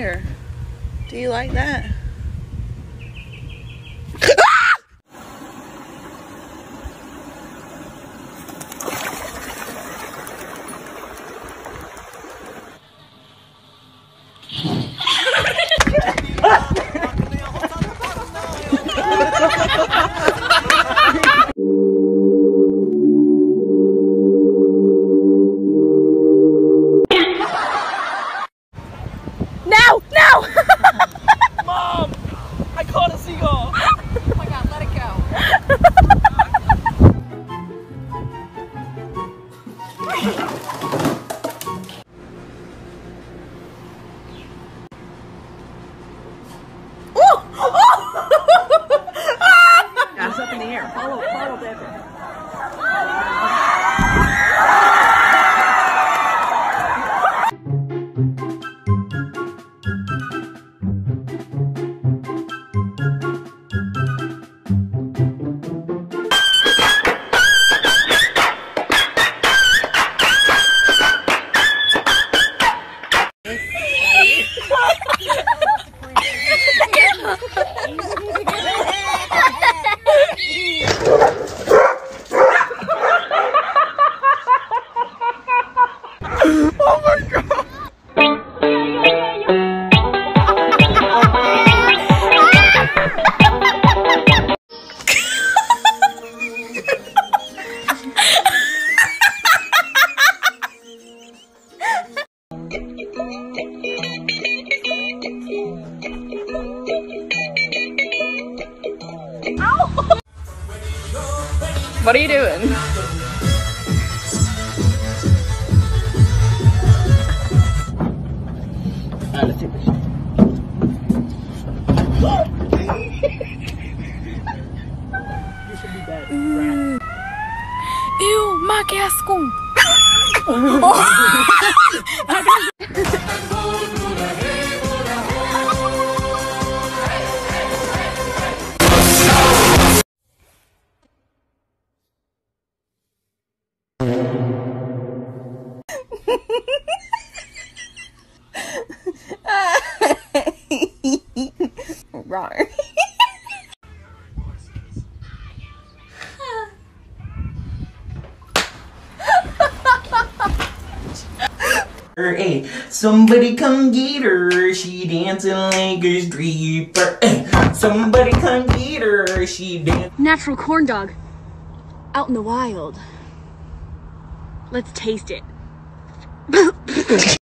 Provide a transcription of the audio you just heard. here. Do you like that? What are you doing? Ew, my gascon. Wrong. Hey, somebody come get her, she dancing like a stripper. Hey, somebody come get her, she dancing. Natural corn dog, out in the wild. Let's taste it.